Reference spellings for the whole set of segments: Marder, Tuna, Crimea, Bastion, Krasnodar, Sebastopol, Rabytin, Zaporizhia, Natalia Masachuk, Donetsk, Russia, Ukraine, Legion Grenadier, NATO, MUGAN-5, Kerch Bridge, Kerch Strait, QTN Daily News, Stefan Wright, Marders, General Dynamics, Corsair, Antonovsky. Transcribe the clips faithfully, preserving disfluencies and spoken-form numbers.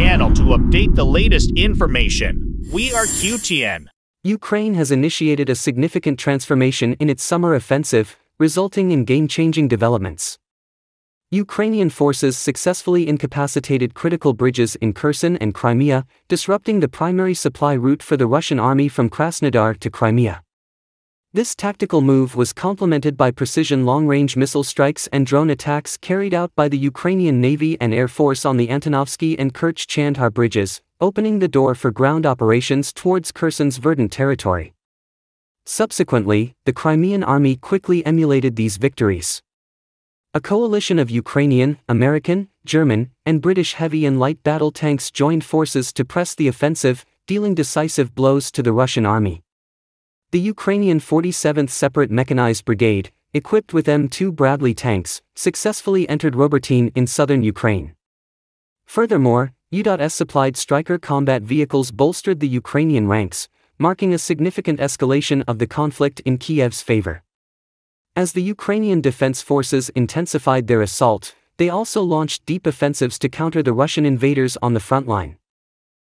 channel to update the latest information. We are Q T N. Ukraine has initiated a significant transformation in its summer offensive, resulting in game-changing developments. Ukrainian forces successfully incapacitated critical bridges in Kherson and Crimea, disrupting the primary supply route for the Russian army from Krasnodar to Crimea. This tactical move was complemented by precision long-range missile strikes and drone attacks carried out by the Ukrainian Navy and Air Force on the Antonovsky and Kerch-Chandhar bridges, opening the door for ground operations towards Kherson's verdant territory. Subsequently, the Crimean army quickly emulated these victories. A coalition of Ukrainian, American, German, and British heavy and light battle tanks joined forces to press the offensive, dealing decisive blows to the Russian army. The Ukrainian forty-seventh Separate Mechanized Brigade, equipped with M two Bradley tanks, successfully entered Robertine in southern Ukraine. Furthermore, U S supplied Striker combat vehicles bolstered the Ukrainian ranks, marking a significant escalation of the conflict in Kyiv's favor. As the Ukrainian defense forces intensified their assault, they also launched deep offensives to counter the Russian invaders on the front line.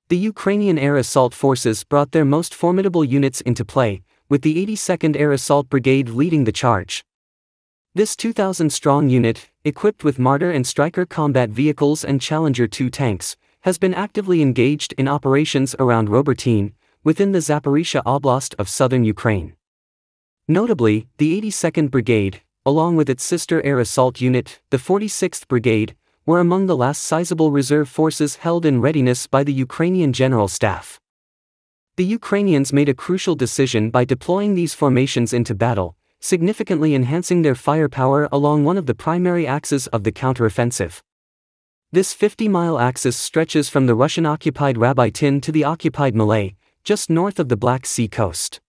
The Ukrainian air assault forces brought their most formidable units into play, with the eighty-second Air Assault Brigade leading the charge. This two thousand strong unit, equipped with Marder and Striker combat vehicles and Challenger two tanks, has been actively engaged in operations around Robertine, within the Zaporizhia Oblast of southern Ukraine. Notably, the eighty-second Brigade, along with its sister Air Assault Unit, the forty-sixth Brigade, were among the last sizable reserve forces held in readiness by the Ukrainian General Staff. The Ukrainians made a crucial decision by deploying these formations into battle, significantly enhancing their firepower along one of the primary axes of the counteroffensive. This fifty-mile axis stretches from the Russian-occupied Rabytin to the occupied Malay, just north of the Black Sea coast.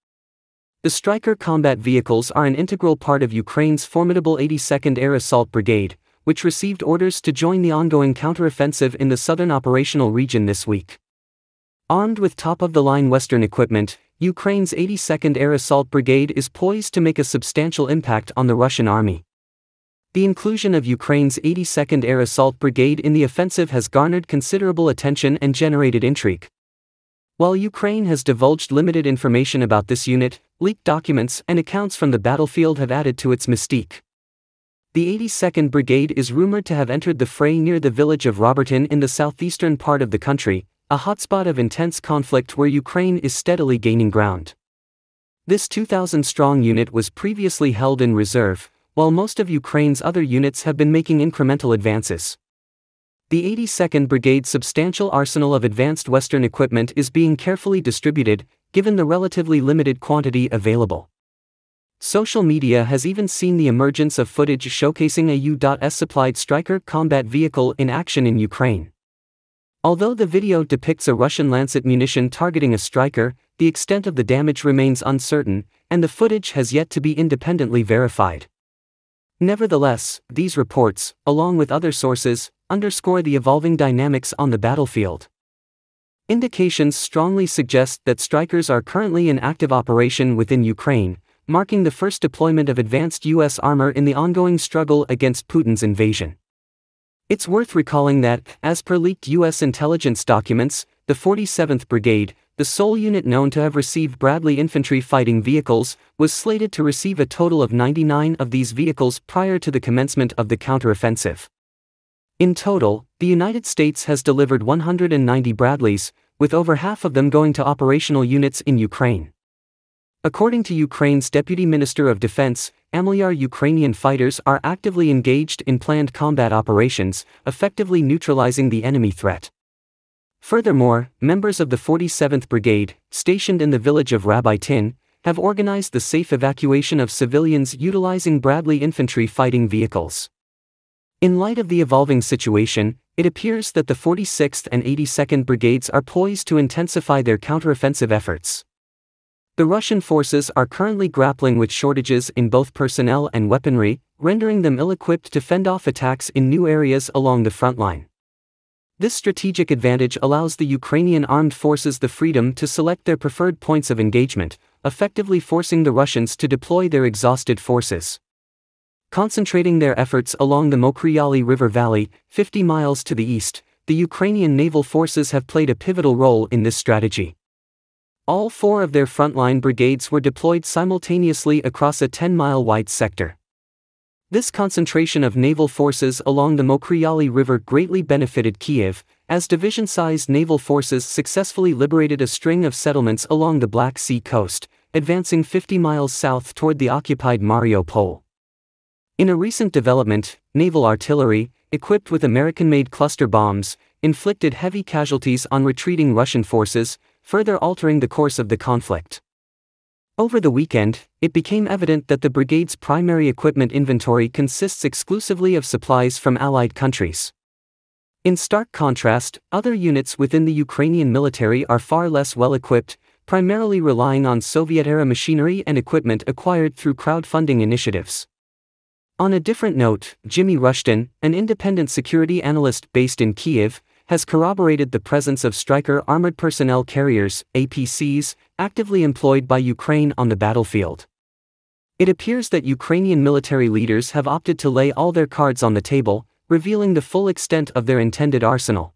The Striker combat vehicles are an integral part of Ukraine's formidable eighty-second Air Assault Brigade, which received orders to join the ongoing counteroffensive in the southern operational region this week. Armed with top-of-the-line Western equipment, Ukraine's eighty-second Air Assault Brigade is poised to make a substantial impact on the Russian army. The inclusion of Ukraine's eighty-second Air Assault Brigade in the offensive has garnered considerable attention and generated intrigue. While Ukraine has divulged limited information about this unit, leaked documents and accounts from the battlefield have added to its mystique. The eighty-second Brigade is rumored to have entered the fray near the village of Robertine in the southeastern part of the country, a hotspot of intense conflict where Ukraine is steadily gaining ground. This two thousand strong unit was previously held in reserve, while most of Ukraine's other units have been making incremental advances. The eighty-second Brigade's substantial arsenal of advanced Western equipment is being carefully distributed, given the relatively limited quantity available. Social media has even seen the emergence of footage showcasing a U S-supplied Striker combat vehicle in action in Ukraine. Although the video depicts a Russian Lancet munition targeting a Striker, the extent of the damage remains uncertain, and the footage has yet to be independently verified. Nevertheless, these reports, along with other sources, underscore the evolving dynamics on the battlefield. Indications strongly suggest that Strikers are currently in active operation within Ukraine, marking the first deployment of advanced U S armor in the ongoing struggle against Putin's invasion. It's worth recalling that, as per leaked U S intelligence documents, the forty-seventh Brigade, the sole unit known to have received Bradley infantry fighting vehicles, was slated to receive a total of ninety-nine of these vehicles prior to the commencement of the counteroffensive. In total, the United States has delivered one hundred ninety Bradleys, with over half of them going to operational units in Ukraine. According to Ukraine's Deputy Minister of Defense, Maliar, Ukrainian fighters are actively engaged in planned combat operations, effectively neutralizing the enemy threat. Furthermore, members of the forty-seventh Brigade, stationed in the village of Rabytin, have organized the safe evacuation of civilians utilizing Bradley infantry fighting vehicles. In light of the evolving situation, it appears that the forty-sixth and eighty-second Brigades are poised to intensify their counteroffensive efforts. The Russian forces are currently grappling with shortages in both personnel and weaponry, rendering them ill-equipped to fend off attacks in new areas along the front line. This strategic advantage allows the Ukrainian armed forces the freedom to select their preferred points of engagement, effectively forcing the Russians to deploy their exhausted forces. Concentrating their efforts along the Mokri Yaly River Valley, fifty miles to the east, the Ukrainian naval forces have played a pivotal role in this strategy. All four of their frontline brigades were deployed simultaneously across a ten-mile wide sector. This concentration of naval forces along the Mokri Yaly River greatly benefited Kyiv, as division-sized naval forces successfully liberated a string of settlements along the Black Sea coast, advancing fifty miles south toward the occupied Mariupol. In a recent development, naval artillery, equipped with American-made cluster bombs, inflicted heavy casualties on retreating Russian forces, further altering the course of the conflict. Over the weekend, it became evident that the brigade's primary equipment inventory consists exclusively of supplies from allied countries. In stark contrast, other units within the Ukrainian military are far less well-equipped, primarily relying on Soviet-era machinery and equipment acquired through crowdfunding initiatives. On a different note, Jimmy Rushton, an independent security analyst based in Kyiv, has corroborated the presence of Striker Armored Personnel Carriers, A P Cs, actively employed by Ukraine on the battlefield. It appears that Ukrainian military leaders have opted to lay all their cards on the table, revealing the full extent of their intended arsenal.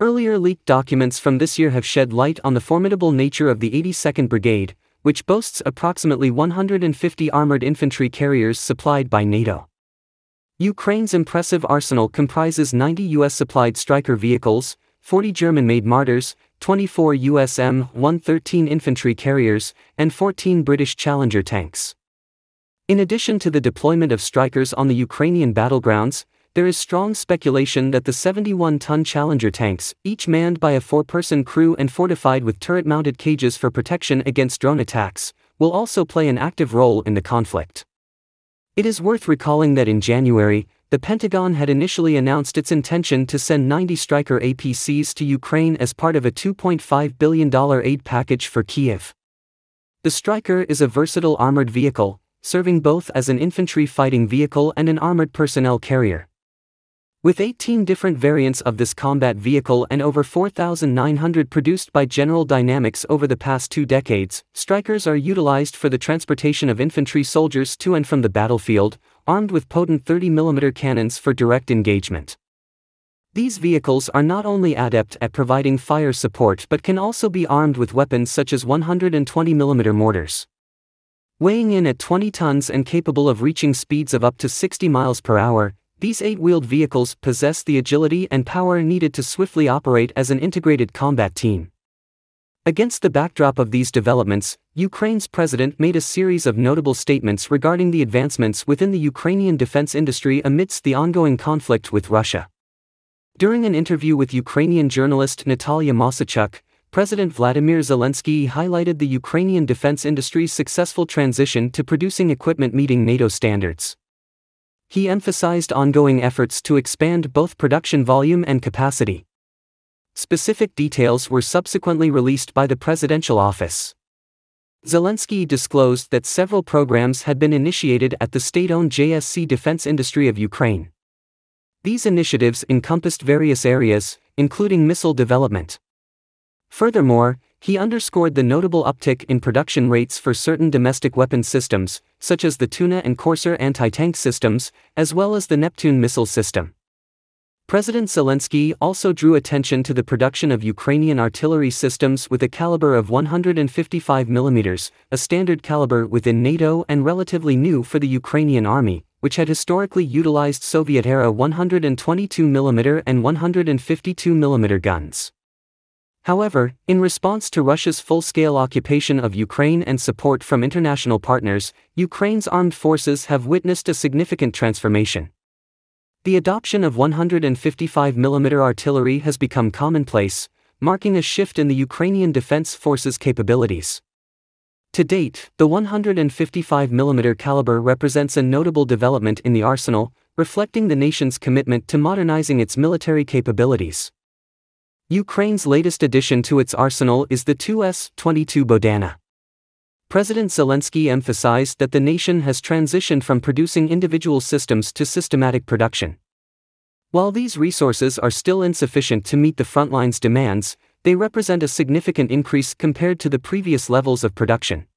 Earlier leaked documents from this year have shed light on the formidable nature of the eighty-second Brigade, which boasts approximately one hundred fifty armored infantry carriers supplied by NATO. Ukraine's impressive arsenal comprises ninety U S-supplied Striker vehicles, forty German-made Marders, twenty-four U S M one thirteen infantry carriers, and fourteen British Challenger tanks. In addition to the deployment of Strikers on the Ukrainian battlegrounds, there is strong speculation that the seventy-one-ton Challenger tanks, each manned by a four-person crew and fortified with turret-mounted cages for protection against drone attacks, will also play an active role in the conflict. It is worth recalling that in January, the Pentagon had initially announced its intention to send ninety Striker A P Cs to Ukraine as part of a two point five billion dollars aid package for Kyiv. The Striker is a versatile armored vehicle, serving both as an infantry fighting vehicle and an armored personnel carrier. With eighteen different variants of this combat vehicle and over four thousand nine hundred produced by General Dynamics over the past two decades, Strikers are utilized for the transportation of infantry soldiers to and from the battlefield, armed with potent thirty millimeter cannons for direct engagement. These vehicles are not only adept at providing fire support but can also be armed with weapons such as one hundred twenty millimeter mortars. Weighing in at twenty tons and capable of reaching speeds of up to sixty miles per hour, these eight-wheeled vehicles possess the agility and power needed to swiftly operate as an integrated combat team. Against the backdrop of these developments, Ukraine's president made a series of notable statements regarding the advancements within the Ukrainian defense industry amidst the ongoing conflict with Russia. During an interview with Ukrainian journalist Natalia Masachuk, President Vladimir Zelensky highlighted the Ukrainian defense industry's successful transition to producing equipment meeting NATO standards. He emphasized ongoing efforts to expand both production volume and capacity. Specific details were subsequently released by the presidential office. Zelensky disclosed that several programs had been initiated at the state-owned J S C Defense industry of Ukraine. These initiatives encompassed various areas, including missile development. Furthermore, he underscored the notable uptick in production rates for certain domestic weapon systems, such as the Tuna and Corsair anti-tank systems, as well as the Neptune missile system. President Zelensky also drew attention to the production of Ukrainian artillery systems with a caliber of one hundred fifty-five millimeters, a standard caliber within NATO and relatively new for the Ukrainian army, which had historically utilized Soviet-era one hundred twenty-two millimeter and one hundred fifty-two millimeter guns. However, in response to Russia's full-scale occupation of Ukraine and support from international partners, Ukraine's armed forces have witnessed a significant transformation. The adoption of one hundred fifty-five millimeter artillery has become commonplace, marking a shift in the Ukrainian defense forces' capabilities. To date, the one hundred fifty-five millimeter caliber represents a notable development in the arsenal, reflecting the nation's commitment to modernizing its military capabilities. Ukraine's latest addition to its arsenal is the two S twenty-two Bodana. President Zelensky emphasized that the nation has transitioned from producing individual systems to systematic production. While these resources are still insufficient to meet the frontline's demands, they represent a significant increase compared to the previous levels of production.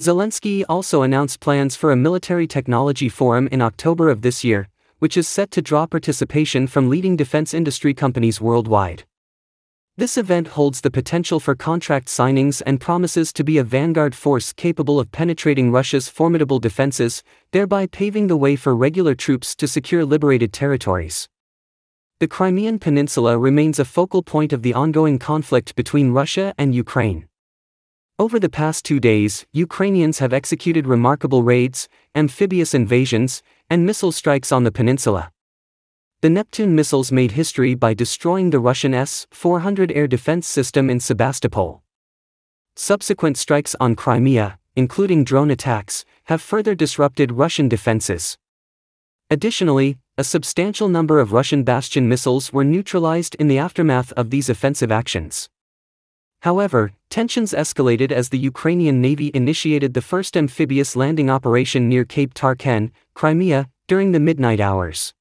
Zelensky also announced plans for a military technology forum in October of this year, which is set to draw participation from leading defense industry companies worldwide. This event holds the potential for contract signings and promises to be a vanguard force capable of penetrating Russia's formidable defenses, thereby paving the way for regular troops to secure liberated territories. The Crimean Peninsula remains a focal point of the ongoing conflict between Russia and Ukraine. Over the past two days, Ukrainians have executed remarkable raids, amphibious invasions, and missile strikes on the peninsula. The Neptune missiles made history by destroying the Russian S four hundred air defense system in Sebastopol. Subsequent strikes on Crimea, including drone attacks, have further disrupted Russian defenses. Additionally, a substantial number of Russian Bastion missiles were neutralized in the aftermath of these offensive actions. However, tensions escalated as the Ukrainian Navy initiated the first amphibious landing operation near Cape Tarkhan, Crimea, during the midnight hours.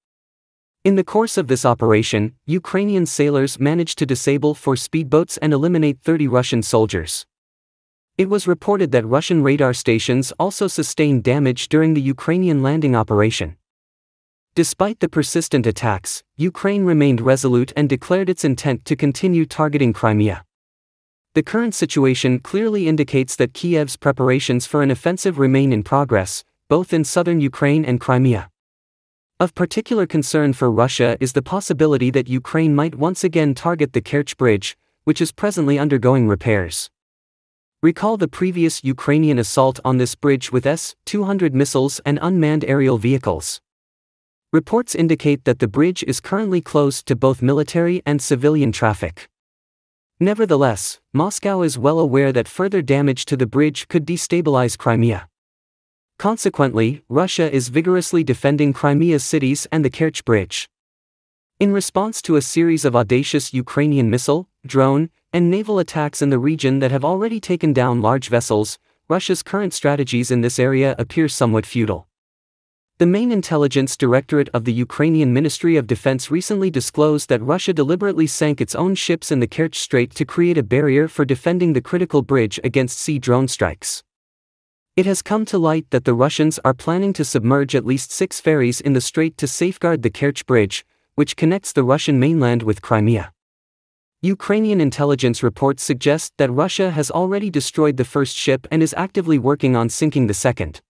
In the course of this operation, Ukrainian sailors managed to disable four speedboats and eliminate thirty Russian soldiers. It was reported that Russian radar stations also sustained damage during the Ukrainian landing operation. Despite the persistent attacks, Ukraine remained resolute and declared its intent to continue targeting Crimea. The current situation clearly indicates that Kyiv's preparations for an offensive remain in progress, both in southern Ukraine and Crimea. Of particular concern for Russia is the possibility that Ukraine might once again target the Kerch Bridge, which is presently undergoing repairs. Recall the previous Ukrainian assault on this bridge with S two hundred missiles and unmanned aerial vehicles. Reports indicate that the bridge is currently closed to both military and civilian traffic. Nevertheless, Moscow is well aware that further damage to the bridge could destabilize Crimea. Consequently, Russia is vigorously defending Crimea's cities and the Kerch Bridge. In response to a series of audacious Ukrainian missile, drone, and naval attacks in the region that have already taken down large vessels, Russia's current strategies in this area appear somewhat futile. The main intelligence directorate of the Ukrainian Ministry of Defense recently disclosed that Russia deliberately sank its own ships in the Kerch Strait to create a barrier for defending the critical bridge against sea drone strikes. It has come to light that the Russians are planning to submerge at least six ferries in the strait to safeguard the Kerch Bridge, which connects the Russian mainland with Crimea. Ukrainian intelligence reports suggest that Russia has already destroyed the first ship and is actively working on sinking the second.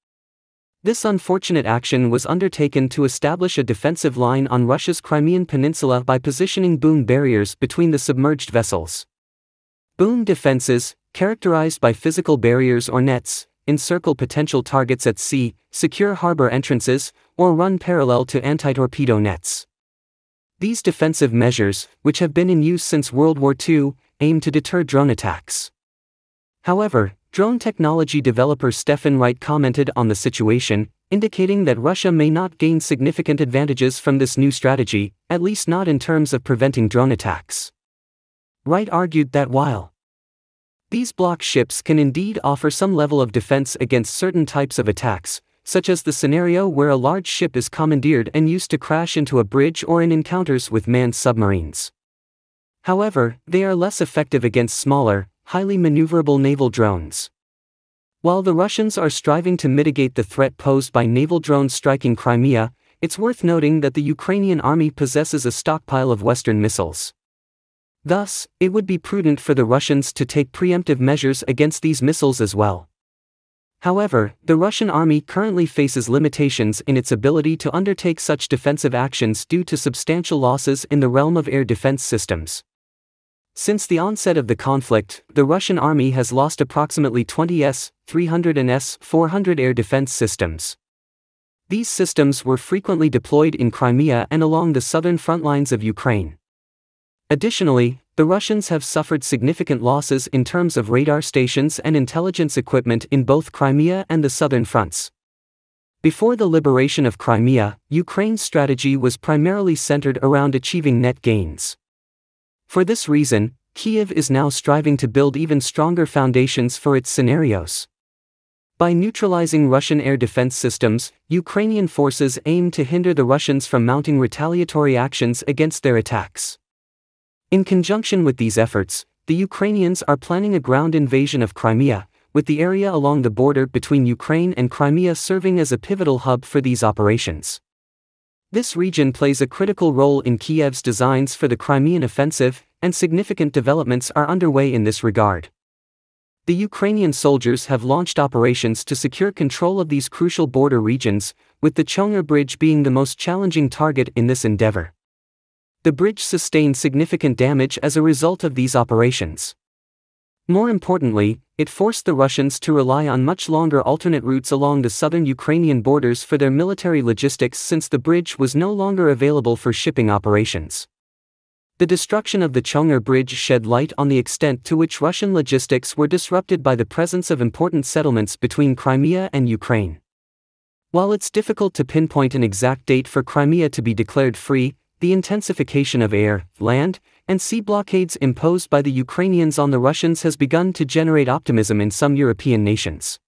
This unfortunate action was undertaken to establish a defensive line on Russia's Crimean Peninsula by positioning boom barriers between the submerged vessels. Boom defenses, characterized by physical barriers or nets, encircle potential targets at sea, secure harbor entrances, or run parallel to anti-torpedo nets. These defensive measures, which have been in use since World War Two, aim to deter drone attacks. However, drone technology developer Stefan Wright commented on the situation, indicating that Russia may not gain significant advantages from this new strategy, at least not in terms of preventing drone attacks. Wright argued that while these block ships can indeed offer some level of defense against certain types of attacks, such as the scenario where a large ship is commandeered and used to crash into a bridge or in encounters with manned submarines. However, they are less effective against smaller, highly maneuverable naval drones. While the Russians are striving to mitigate the threat posed by naval drones striking Crimea, it's worth noting that the Ukrainian army possesses a stockpile of Western missiles. Thus, it would be prudent for the Russians to take preemptive measures against these missiles as well. However, the Russian army currently faces limitations in its ability to undertake such defensive actions due to substantial losses in the realm of air defense systems. Since the onset of the conflict, the Russian army has lost approximately twenty S three hundred and S four hundred air defense systems. These systems were frequently deployed in Crimea and along the southern front lines of Ukraine. Additionally, the Russians have suffered significant losses in terms of radar stations and intelligence equipment in both Crimea and the southern fronts. Before the liberation of Crimea, Ukraine's strategy was primarily centered around achieving net gains. For this reason, Kyiv is now striving to build even stronger foundations for its scenarios. By neutralizing Russian air defense systems, Ukrainian forces aim to hinder the Russians from mounting retaliatory actions against their attacks. In conjunction with these efforts, the Ukrainians are planning a ground invasion of Crimea, with the area along the border between Ukraine and Crimea serving as a pivotal hub for these operations. This region plays a critical role in Kiev's designs for the Crimean offensive, and significant developments are underway in this regard. The Ukrainian soldiers have launched operations to secure control of these crucial border regions, with the Chongar Bridge being the most challenging target in this endeavor. The bridge sustained significant damage as a result of these operations. More importantly, it forced the Russians to rely on much longer alternate routes along the southern Ukrainian borders for their military logistics, since the bridge was no longer available for shipping operations. The destruction of the Chongar Bridge shed light on the extent to which Russian logistics were disrupted by the presence of important settlements between Crimea and Ukraine. While it's difficult to pinpoint an exact date for Crimea to be declared free, the intensification of air, land, and sea blockades imposed by the Ukrainians on the Russians has begun to generate optimism in some European nations.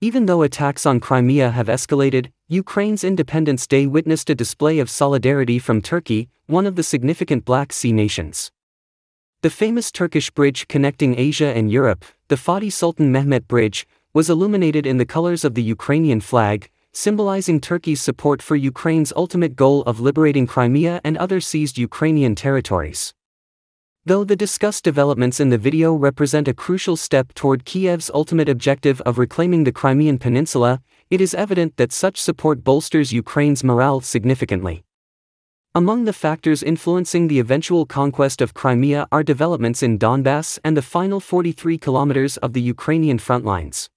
Even though attacks on Crimea have escalated, Ukraine's Independence Day witnessed a display of solidarity from Turkey, one of the significant Black Sea nations. The famous Turkish bridge connecting Asia and Europe, the Fatih Sultan Mehmet Bridge, was illuminated in the colors of the Ukrainian flag, symbolizing Turkey's support for Ukraine's ultimate goal of liberating Crimea and other seized Ukrainian territories. Though the discussed developments in the video represent a crucial step toward Kiev's ultimate objective of reclaiming the Crimean Peninsula, it is evident that such support bolsters Ukraine's morale significantly. Among the factors influencing the eventual conquest of Crimea are developments in Donbass and the final forty-three kilometers of the Ukrainian frontlines.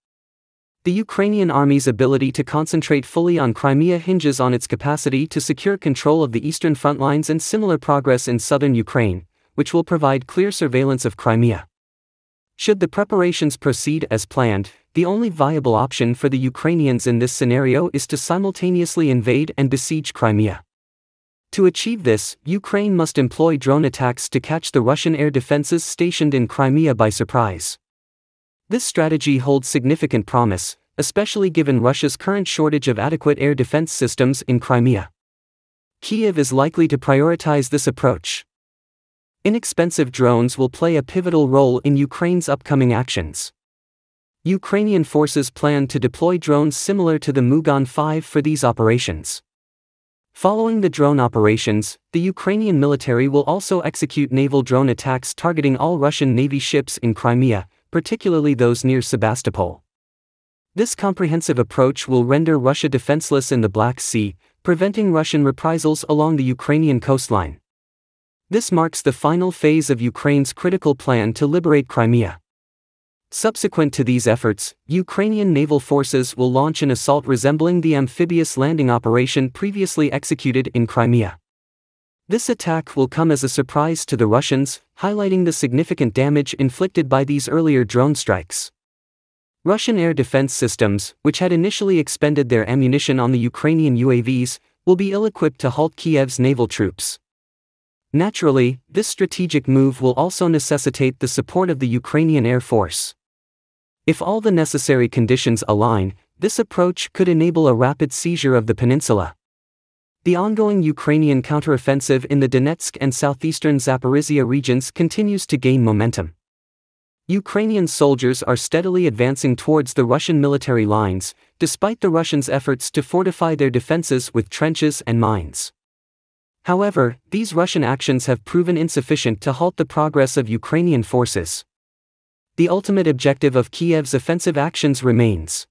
The Ukrainian army's ability to concentrate fully on Crimea hinges on its capacity to secure control of the eastern frontlines and similar progress in southern Ukraine, which will provide clear surveillance of Crimea. Should the preparations proceed as planned, the only viable option for the Ukrainians in this scenario is to simultaneously invade and besiege Crimea. To achieve this, Ukraine must employ drone attacks to catch the Russian air defenses stationed in Crimea by surprise. This strategy holds significant promise, especially given Russia's current shortage of adequate air defense systems in Crimea. Kyiv is likely to prioritize this approach. Inexpensive drones will play a pivotal role in Ukraine's upcoming actions. Ukrainian forces plan to deploy drones similar to the Mugan five for these operations. Following the drone operations, the Ukrainian military will also execute naval drone attacks targeting all Russian Navy ships in Crimea, particularly those near Sebastopol. This comprehensive approach will render Russia defenseless in the Black Sea, preventing Russian reprisals along the Ukrainian coastline. This marks the final phase of Ukraine's critical plan to liberate Crimea. Subsequent to these efforts, Ukrainian naval forces will launch an assault resembling the amphibious landing operation previously executed in Crimea. This attack will come as a surprise to the Russians, highlighting the significant damage inflicted by these earlier drone strikes. Russian air defense systems, which had initially expended their ammunition on the Ukrainian U A Vs, will be ill-equipped to halt Kiev's naval troops. Naturally, this strategic move will also necessitate the support of the Ukrainian Air Force. If all the necessary conditions align, this approach could enable a rapid seizure of the peninsula. The ongoing Ukrainian counteroffensive in the Donetsk and southeastern Zaporizhia regions continues to gain momentum. Ukrainian soldiers are steadily advancing towards the Russian military lines, despite the Russians' efforts to fortify their defenses with trenches and mines. However, these Russian actions have proven insufficient to halt the progress of Ukrainian forces. The ultimate objective of Kiev's offensive actions remains.